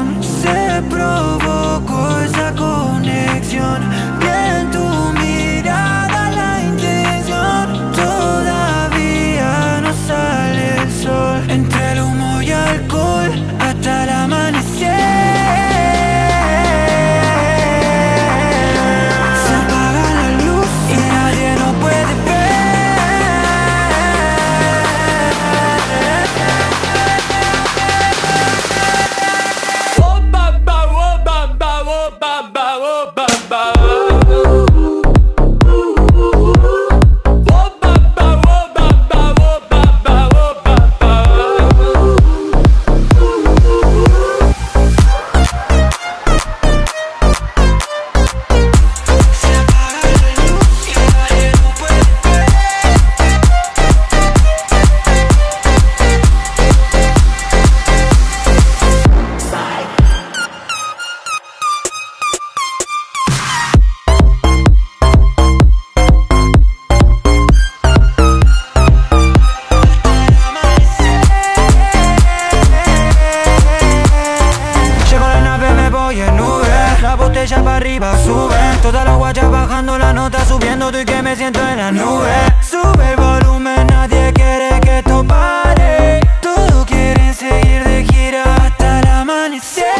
corazón se provocó esa conexión. Vi en tu mirada la intención. Todavía no sale el sol, entre el humo y alcohol hasta el amanecer. Se apaga la luz y nadie nos puede ver. Oh baba, oh baba, oh baba, oh baba. Oh baba, oh baba, oh baba, oh baba. Se apaga la luz y nadie nos puede ver. Al amanecer llego a la nave, me voy en nube. La botella para arriba sube, toda la guaya bajando la nota, subiendo tú y que me siento en la nube. Sube el volumen, nadie quiere que esto pare. Todos quieren seguir de gira hasta el amanecer.